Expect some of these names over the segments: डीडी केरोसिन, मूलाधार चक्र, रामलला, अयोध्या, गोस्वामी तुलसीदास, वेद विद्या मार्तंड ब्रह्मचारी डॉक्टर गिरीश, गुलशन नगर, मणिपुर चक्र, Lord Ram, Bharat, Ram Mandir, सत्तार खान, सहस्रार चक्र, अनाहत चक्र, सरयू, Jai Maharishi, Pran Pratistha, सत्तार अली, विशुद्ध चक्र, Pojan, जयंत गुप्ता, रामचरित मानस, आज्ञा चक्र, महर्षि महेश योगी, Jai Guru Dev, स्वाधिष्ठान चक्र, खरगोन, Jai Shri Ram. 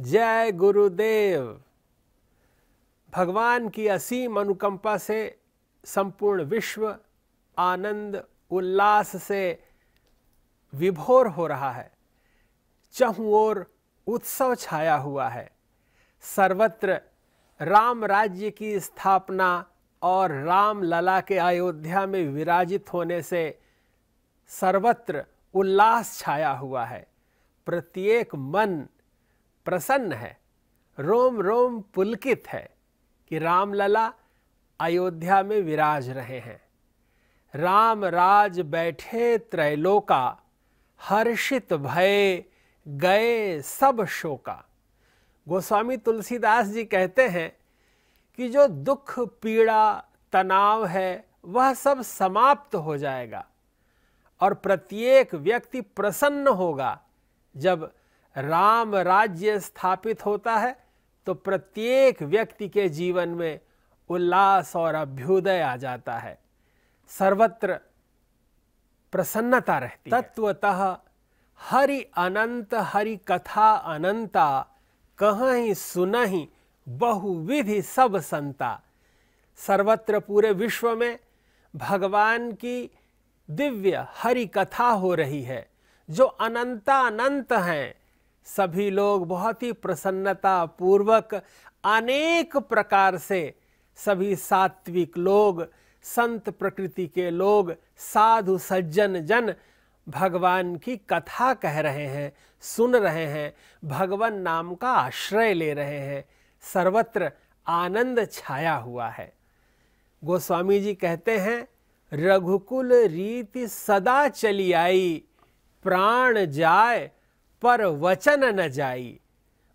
जय गुरुदेव। भगवान की असीम अनुकंपा से संपूर्ण विश्व आनंद उल्लास से विभोर हो रहा है। चहुं ओर उत्सव छाया हुआ है। सर्वत्र राम राज्य की स्थापना और राम लला के अयोध्या में विराजित होने से सर्वत्र उल्लास छाया हुआ है। प्रत्येक मन प्रसन्न है, रोम रोम पुलकित है कि रामलला अयोध्या में विराज रहे हैं। राम राज बैठे त्रैलोका, हर्षित भय गए सब शोका। गोस्वामी तुलसीदास जी कहते हैं कि जो दुख पीड़ा तनाव है वह सब समाप्त हो जाएगा और प्रत्येक व्यक्ति प्रसन्न होगा। जब राम राज्य स्थापित होता है तो प्रत्येक व्यक्ति के जीवन में उल्लास और अभ्युदय आ जाता है, सर्वत्र प्रसन्नता रहती है। तत्वतः हरि अनंत हरि कथा अनंता, कहहि सुनहि बहुविधि सब संता। सर्वत्र पूरे विश्व में भगवान की दिव्य हरि कथा हो रही है जो अनंतानंत हैं। सभी लोग बहुत ही प्रसन्नता पूर्वक अनेक प्रकार से सभी सात्विक लोग, संत प्रकृति के लोग, साधु सज्जन जन भगवान की कथा कह रहे हैं, सुन रहे हैं, भगवान नाम का आश्रय ले रहे हैं। सर्वत्र आनंद छाया हुआ है। गोस्वामी जी कहते हैं, रघुकुल रीति सदा चली आई, प्राण जाए पर वचन न जाई।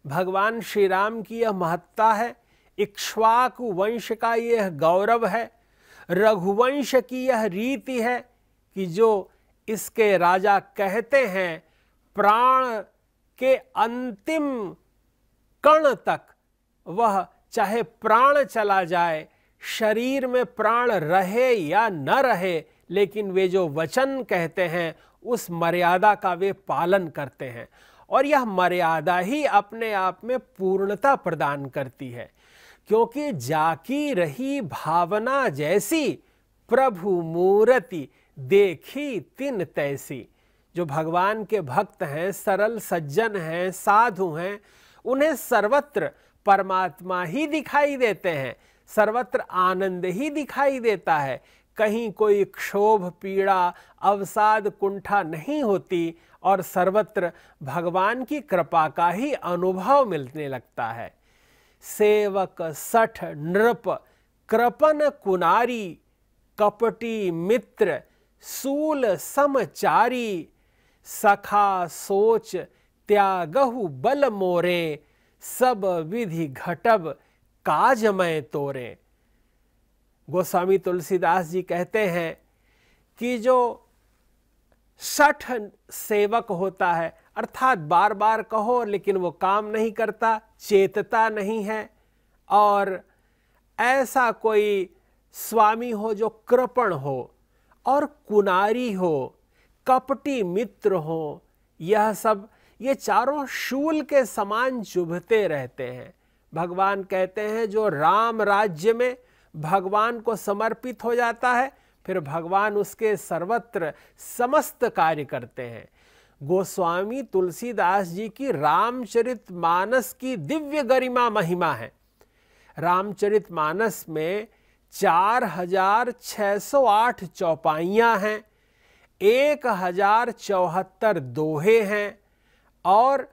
भगवान श्री राम की यह महत्ता है, इक्ष्वाकु वंश का यह गौरव है, रघुवंश की यह रीति है कि जो इसके राजा कहते हैं प्राण के अंतिम कण तक, वह चाहे प्राण चला जाए, शरीर में प्राण रहे या न रहे, लेकिन वे जो वचन कहते हैं उस मर्यादा का वे पालन करते हैं और यह मर्यादा ही अपने आप में पूर्णता प्रदान करती है। क्योंकि जाकी रही भावना जैसी, प्रभु मूर्ति देखी तिन तैसी। जो भगवान के भक्त हैं, सरल सज्जन हैं, साधु हैं, उन्हें सर्वत्र परमात्मा ही दिखाई देते हैं, सर्वत्र आनंद ही दिखाई देता है। कहीं कोई क्षोभ पीड़ा अवसाद कुंठा नहीं होती और सर्वत्र भगवान की कृपा का ही अनुभव मिलने लगता है। सेवक सठ नृप कृपन कुनारी, कपटी मित्र सूल समचारी। सखा सोच त्यागहु बल मोरे, सब विधि घटब काज मैं तोरे। गोस्वामी तुलसीदास जी कहते हैं कि जो 60 सेवक होता है, अर्थात बार बार कहो लेकिन वो काम नहीं करता, चेतता नहीं है, और ऐसा कोई स्वामी हो जो कृपण हो और कुनारी हो, कपटी मित्र हो, यह सब ये चारों शूल के समान चुभते रहते हैं। भगवान कहते हैं जो राम राज्य में भगवान को समर्पित हो जाता है फिर भगवान उसके सर्वत्र समस्त कार्य करते हैं। गोस्वामी तुलसीदास जी की रामचरित मानस की दिव्य गरिमा महिमा है। रामचरित मानस में 4608 चौपाइयाँ हैं, 1074 दोहे हैं और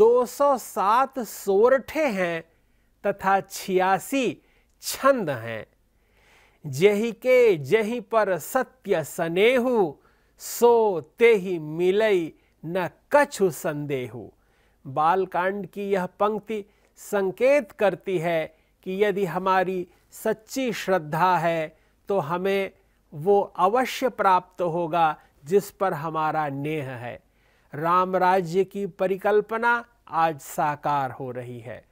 207 सोरठे हैं तथा 86 छंद हैं। जेहि के जेहि पर सत्य सनेहु, सो तेहि मिलई न कछु संदेहु। बालकांड की यह पंक्ति संकेत करती है कि यदि हमारी सच्ची श्रद्धा है तो हमें वो अवश्य प्राप्त होगा जिस पर हमारा नेह है। राम राज्य की परिकल्पना आज साकार हो रही है।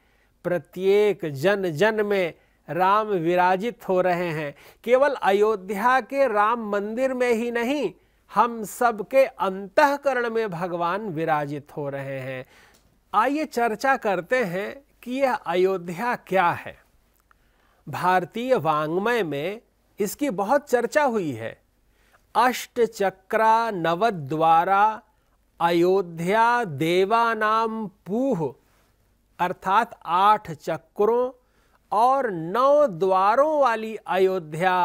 प्रत्येक जन जन में राम विराजित हो रहे हैं। केवल अयोध्या के राम मंदिर में ही नहीं, हम सब के अंतःकरण में भगवान विराजित हो रहे हैं। आइए चर्चा करते हैं कि यह अयोध्या क्या है। भारतीय वाङ्मय में इसकी बहुत चर्चा हुई है। अष्ट चक्रा नवद्वारा अयोध्या देवानाम पूह अर्थात 8 चक्रों और 9 द्वारों वाली अयोध्या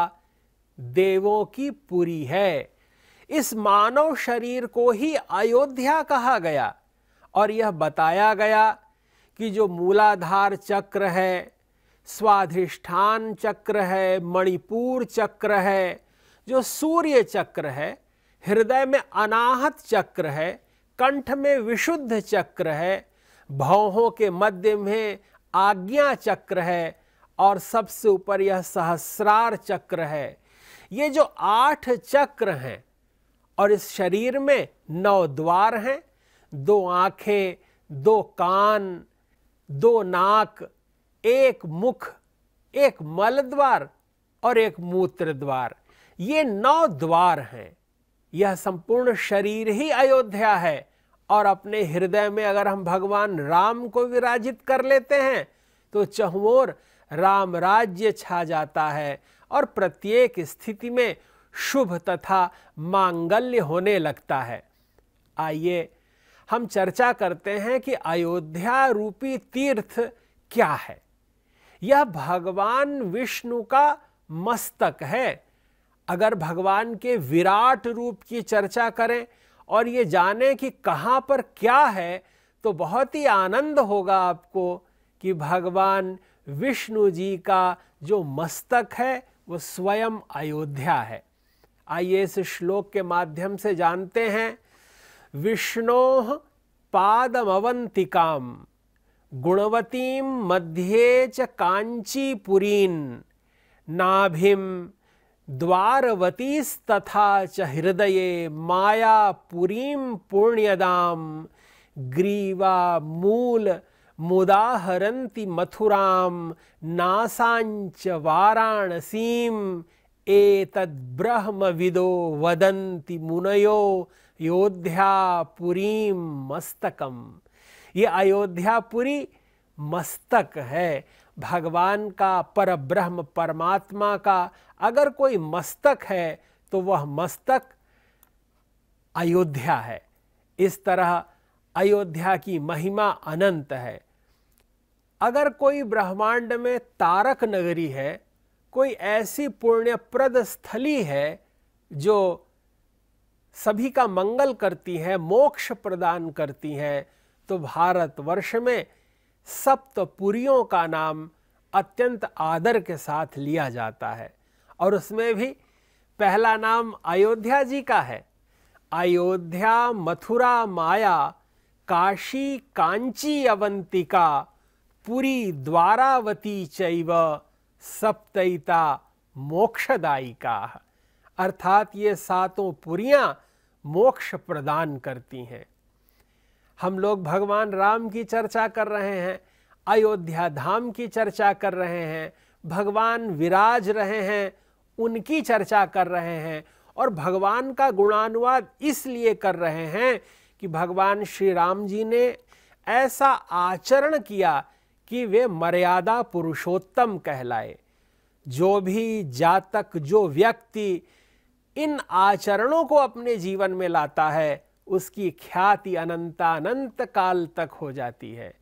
देवों की पुरी है। इस मानव शरीर को ही अयोध्या कहा गया और यह बताया गया कि जो मूलाधार चक्र है, स्वाधिष्ठान चक्र है, मणिपुर चक्र है, जो सूर्य चक्र है, हृदय में अनाहत चक्र है, कंठ में विशुद्ध चक्र है, भौहों के मध्य में आज्ञा चक्र है और सबसे ऊपर यह सहस्रार चक्र है। ये जो 8 चक्र हैं और इस शरीर में 9 द्वार हैं, 2 आँखें, 2 कान, 2 नाक, 1 मुख, 1 मल द्वार और 1 मूत्र द्वार, ये 9 द्वार हैं। यह संपूर्ण शरीर ही अयोध्या है और अपने हृदय में अगर हम भगवान राम को विराजित कर लेते हैं तो चहुओर राम राज्य छा जाता है और प्रत्येक स्थिति में शुभ तथा मांगल्य होने लगता है। आइए हम चर्चा करते हैं कि अयोध्या रूपी तीर्थ क्या है। यह भगवान विष्णु का मस्तक है। अगर भगवान के विराट रूप की चर्चा करें और ये जाने कि कहाँ पर क्या है तो बहुत ही आनंद होगा आपको कि भगवान विष्णु जी का जो मस्तक है वो स्वयं अयोध्या है। आइए इस श्लोक के माध्यम से जानते हैं। विष्णोः पादमवंतिकां गुणवतीं मध्ये च कांचीपुरीं नाभिं द्वारवतीस्तथा च हृदये मायापुरीं पुण्यदां ग्रीवा मूल मुदाहरन्ति मथुरां नासाञ्च वाराणसीं एतद्ब्रह्मविदो वदन्ति मुनयो योध्यापुरीं मस्तकम्। ये अयोध्यापुरी मस्तक है। भगवान का, परब्रह्म परमात्मा का अगर कोई मस्तक है तो वह मस्तक अयोध्या है। इस तरह अयोध्या की महिमा अनंत है। अगर कोई ब्रह्मांड में तारक नगरी है, कोई ऐसी पुण्यप्रद स्थली है जो सभी का मंगल करती है, मोक्ष प्रदान करती है, तो भारतवर्ष में 7 पुरियों का नाम अत्यंत आदर के साथ लिया जाता है और उसमें भी पहला नाम अयोध्या जी का है। अयोध्या मथुरा माया काशी कांची अवंतिका पुरी द्वारावती चैव सप्तैता मोक्षदायिका, अर्थात ये 7 पुरियाँ मोक्ष प्रदान करती हैं। हम लोग भगवान राम की चर्चा कर रहे हैं, अयोध्या धाम की चर्चा कर रहे हैं, भगवान विराज रहे हैं, उनकी चर्चा कर रहे हैं और भगवान का गुणानुवाद इसलिए कर रहे हैं कि भगवान श्री राम जी ने ऐसा आचरण किया कि वे मर्यादा पुरुषोत्तम कहलाए। जो भी जातक, जो व्यक्ति इन आचरणों को अपने जीवन में लाता है उसकी ख्याति अनंतानंत काल तक हो जाती है।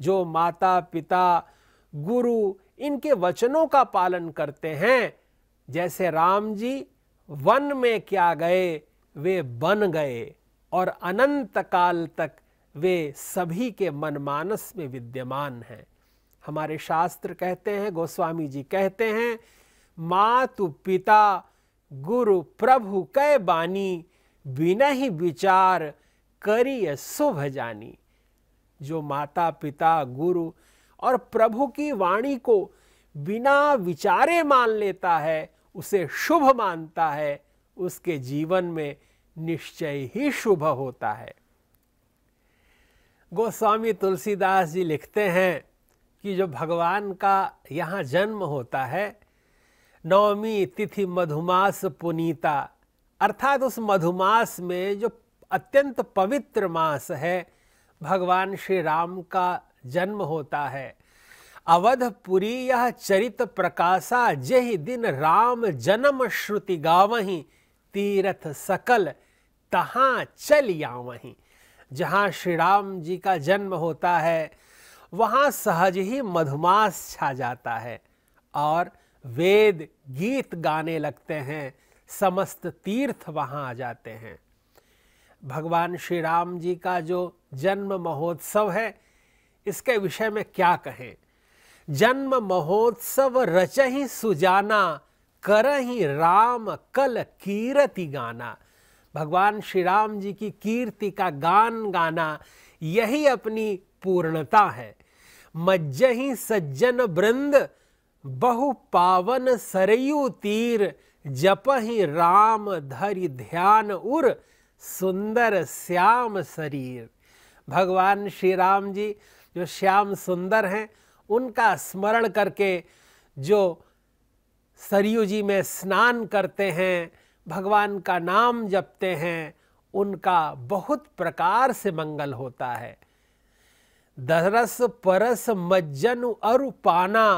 जो माता पिता गुरु इनके वचनों का पालन करते हैं, जैसे राम जी वन में क्या गए, वे बन गए और अनंत काल तक वे सभी के मनमानस में विद्यमान हैं। हमारे शास्त्र कहते हैं, गोस्वामी जी कहते हैं, मातु पिता गुरु प्रभु कै बानी बिना ही विचार करिय शुभ जानी। जो माता पिता गुरु और प्रभु की वाणी को बिना विचारे मान लेता है, उसे शुभ मानता है, उसके जीवन में निश्चय ही शुभ होता है। गोस्वामी तुलसीदास जी लिखते हैं कि जो भगवान का यहाँ जन्म होता है, नवमी तिथि मधुमास पुनीता, अर्थात उस मधुमास में जो अत्यंत पवित्र मास है भगवान श्री राम का जन्म होता है। अवधपुरी यह चरित प्रकाशा, जेहि दिन राम जन्म श्रुति गावहीं, तीर्थ सकल तहाँ चल आवहीं। जहाँ श्री राम जी का जन्म होता है वहाँ सहज ही मधुमास छा जाता है और वेद गीत गाने लगते हैं, समस्त तीर्थ वहाँ आ जाते हैं। भगवान श्री राम जी का जो जन्म महोत्सव है इसके विषय में क्या कहें। जन्म महोत्सव रचहि सुजाना, करहि राम कल कीर्ति गाना। भगवान श्री राम जी की कीर्ति का गान गाना यही अपनी पूर्णता है। मज्जहि सज्जन वृंद बहु पावन सरयू तीर, जपहि राम धरि ध्यान उर सुंदर श्याम शरीर। भगवान श्री राम जी जो श्याम सुंदर हैं उनका स्मरण करके जो सरयू जी में स्नान करते हैं, भगवान का नाम जपते हैं, उनका बहुत प्रकार से मंगल होता है। दरस परस मज्जनु अरु पाना,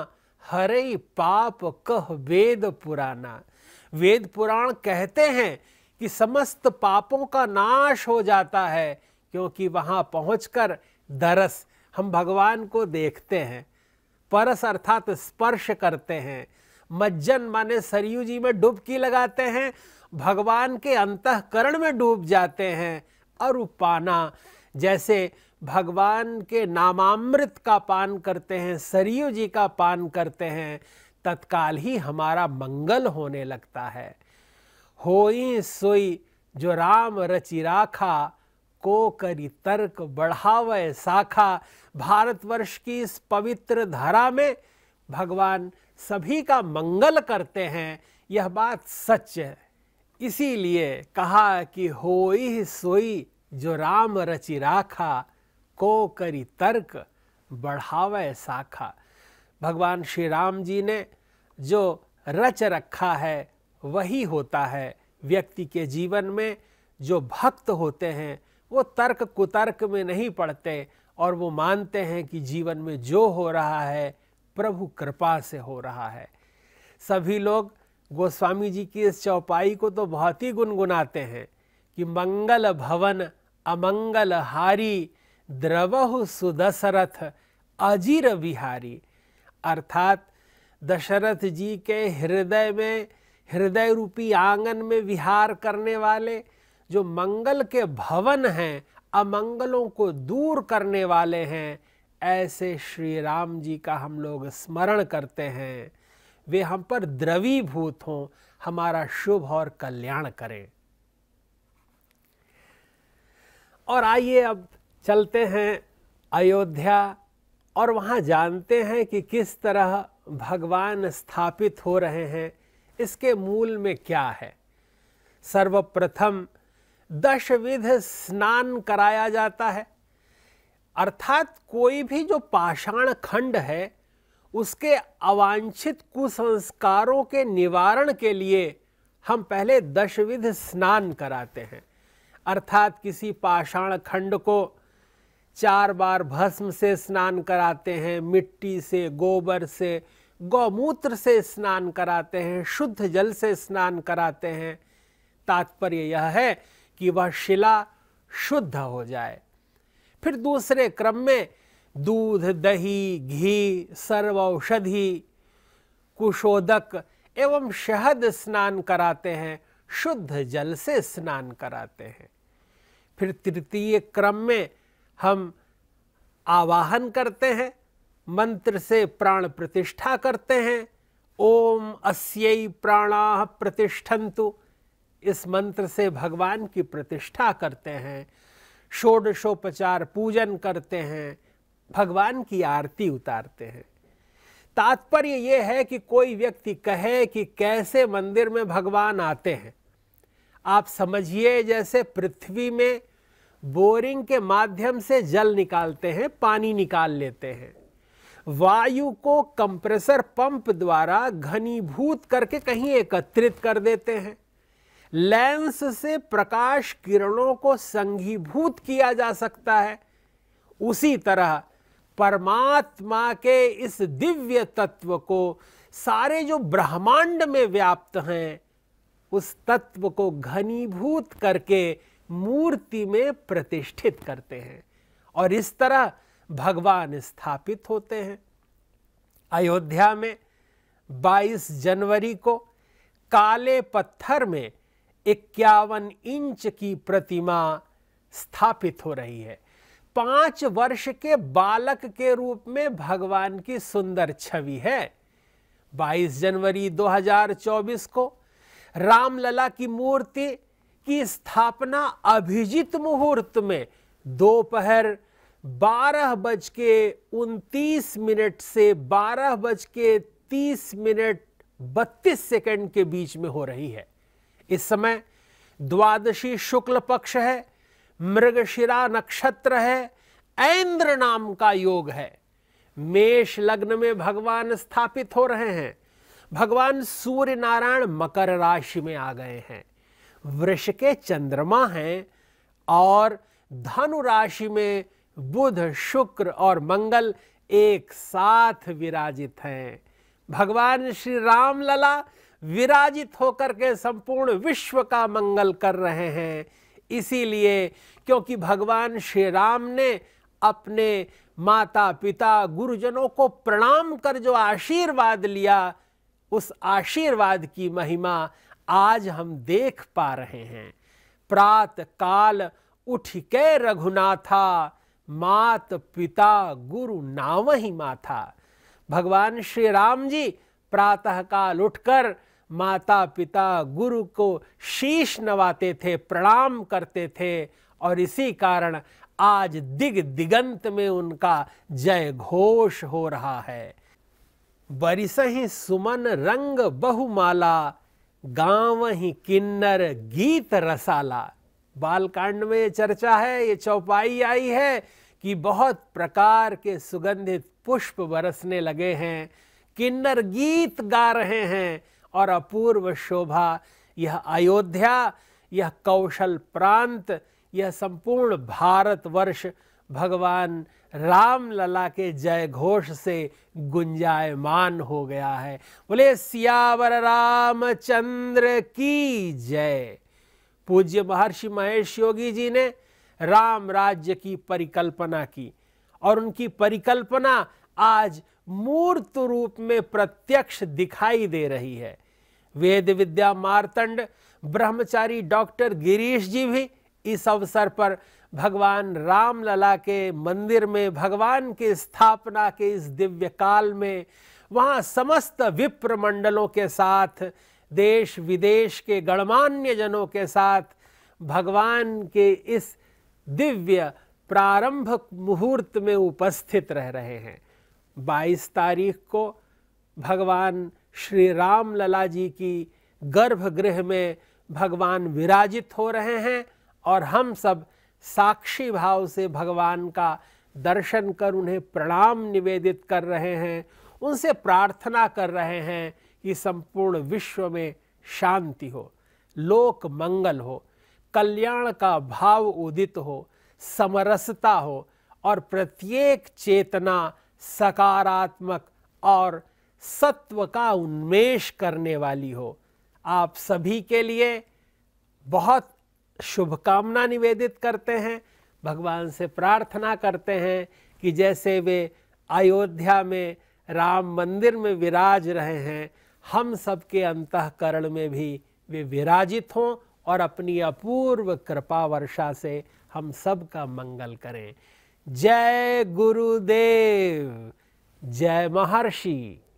हरे पाप कह वेद पुराना। वेद पुराण कहते हैं कि समस्त पापों का नाश हो जाता है, क्योंकि वहाँ पहुँचकर दरस हम भगवान को देखते हैं, परस अर्थात स्पर्श करते हैं, मज्जन माने सरयू जी में डुबकी लगाते हैं, भगवान के अंतःकरण में डूब जाते हैं। और उपाना जैसे भगवान के नामामृत का पान करते हैं, सरयू जी का पान करते हैं, तत्काल ही हमारा मंगल होने लगता है। होई सोई जो राम रचि राखा, को करी तर्क बढ़ावे साखा। भारतवर्ष की इस पवित्र धारा में भगवान सभी का मंगल करते हैं, यह बात सच है। इसीलिए कहा कि होई सोई जो राम रचि राखा, को करी तर्क बढ़ावे साखा। भगवान श्री राम जी ने जो रच रखा है वही होता है। व्यक्ति के जीवन में जो भक्त होते हैं वो तर्क कुतर्क में नहीं पड़ते और वो मानते हैं कि जीवन में जो हो रहा है प्रभु कृपा से हो रहा है। सभी लोग गोस्वामी जी की इस चौपाई को तो बहुत ही गुनगुनाते हैं कि मंगल भवन अमंगल हारी, द्रवहु सुदशरथ अजीर विहारी। अर्थात दशरथ जी के हृदय में, हृदय रूपी आंगन में विहार करने वाले जो मंगल के भवन हैं, अमंगलों को दूर करने वाले हैं, ऐसे श्री राम जी का हम लोग स्मरण करते हैं। वे हम पर द्रवीभूत हों, हमारा शुभ और कल्याण करें। और आइए अब चलते हैं अयोध्या और वहाँ जानते हैं कि किस तरह भगवान स्थापित हो रहे हैं, इसके मूल में क्या है। सर्वप्रथम दशविध स्नान कराया जाता है, अर्थात कोई भी जो पाषाण खंड है उसके अवांछित कुसंस्कारों के निवारण के लिए हम पहले दशविध स्नान कराते हैं। अर्थात किसी पाषाण खंड को 4 बार भस्म से स्नान कराते हैं, मिट्टी से, गोबर से, गौमूत्र से स्नान कराते हैं, शुद्ध जल से स्नान कराते हैं। तात्पर्य यह है कि वह शिला शुद्ध हो जाए। फिर दूसरे क्रम में दूध, दही, घी, सर्वौषधि, कुशोदक एवं शहद स्नान कराते हैं, शुद्ध जल से स्नान कराते हैं। फिर तृतीय क्रम में हम आवाहन करते हैं, मंत्र से प्राण प्रतिष्ठा करते हैं। ओम अस्यै प्राणाः प्रतिष्ठन्तु, इस मंत्र से भगवान की प्रतिष्ठा करते हैं। षोडशोपचार पूजन करते हैं, भगवान की आरती उतारते हैं। तात्पर्य यह है कि कोई व्यक्ति कहे कि कैसे मंदिर में भगवान आते हैं। आप समझिए जैसे पृथ्वी में बोरिंग के माध्यम से जल निकालते हैं, पानी निकाल लेते हैं, वायु को कंप्रेसर पंप द्वारा घनीभूत करके कहीं एकत्रित कर देते हैं, लेंस से प्रकाश किरणों को संघीभूत किया जा सकता है, उसी तरह परमात्मा के इस दिव्य तत्व को, सारे जो ब्रह्मांड में व्याप्त हैं उस तत्व को घनीभूत करके मूर्ति में प्रतिष्ठित करते हैं और इस तरह भगवान स्थापित होते हैं। अयोध्या में 22 जनवरी को काले पत्थर में 51 इंच की प्रतिमा स्थापित हो रही है। 5 वर्ष के बालक के रूप में भगवान की सुंदर छवि है। 22 जनवरी 2024 को रामलला की मूर्ति की स्थापना अभिजीत मुहूर्त में दोपहर 12:29 से 12:30:32 के बीच में हो रही है। इस समय द्वादशी शुक्ल पक्ष है, मृगशिरा नक्षत्र है, ऐन्द्र नाम का योग है। मेष लग्न में भगवान स्थापित हो रहे हैं। भगवान सूर्य नारायण मकर राशि में आ गए हैं, वृष के चंद्रमा हैं और धनु राशि में बुध, शुक्र और मंगल एक साथ विराजित हैं। भगवान श्री राम लला विराजित होकर के संपूर्ण विश्व का मंगल कर रहे हैं, इसीलिए क्योंकि भगवान श्री राम ने अपने माता पिता गुरुजनों को प्रणाम कर जो आशीर्वाद लिया, उस आशीर्वाद की महिमा आज हम देख पा रहे हैं। प्रात काल उठिके रघुनाथा, मात पिता गुरु नावहि माथा। भगवान श्री राम जी प्रातःकाल उठकर माता पिता गुरु को शीश नवाते थे, प्रणाम करते थे और इसी कारण आज दिगंत में उनका जय घोष हो रहा है। बरिसहि सुमन रंग बहुमाला, गावहि किन्नर गीत रसाला। बालकांड में ये चर्चा है, ये चौपाई आई है कि बहुत प्रकार के सुगंधित पुष्प बरसने लगे हैं, किन्नर गीत गा रहे हैं और अपूर्व शोभा यह अयोध्या, यह कौशल प्रांत, यह संपूर्ण भारतवर्ष भगवान राम लला के जय घोष से गुंजायमान हो गया है। बोले सियावर रामचंद्र की जय। पूज्य महर्षि महेश योगी जी ने राम राज्य की परिकल्पना की और उनकी परिकल्पना आज मूर्त रूप में प्रत्यक्ष दिखाई दे रही है। वेद विद्या मार्तंड ब्रह्मचारी डॉक्टर गिरीश जी भी इस अवसर पर भगवान रामलला के मंदिर में भगवान की स्थापना के इस दिव्य काल में वहाँ समस्त विप्र मंडलों के साथ, देश विदेश के गणमान्य जनों के साथ भगवान के इस दिव्य प्रारंभ मुहूर्त में उपस्थित रह रहे हैं। 22 तारीख को भगवान श्री राम लला जी की गर्भगृह में भगवान विराजित हो रहे हैं और हम सब साक्षी भाव से भगवान का दर्शन कर उन्हें प्रणाम निवेदित कर रहे हैं, उनसे प्रार्थना कर रहे हैं कि संपूर्ण विश्व में शांति हो, लोक मंगल हो, कल्याण का भाव उदित हो, समरसता हो और प्रत्येक चेतना सकारात्मक और सत्व का उन्मेष करने वाली हो। आप सभी के लिए बहुत शुभकामना निवेदित करते हैं, भगवान से प्रार्थना करते हैं कि जैसे वे अयोध्या में राम मंदिर में विराज रहे हैं, हम सबके अंतःकरण में भी वे विराजित हों और अपनी अपूर्व कृपा वर्षा से हम सब का मंगल करें। जय गुरुदेव, जय महर्षि।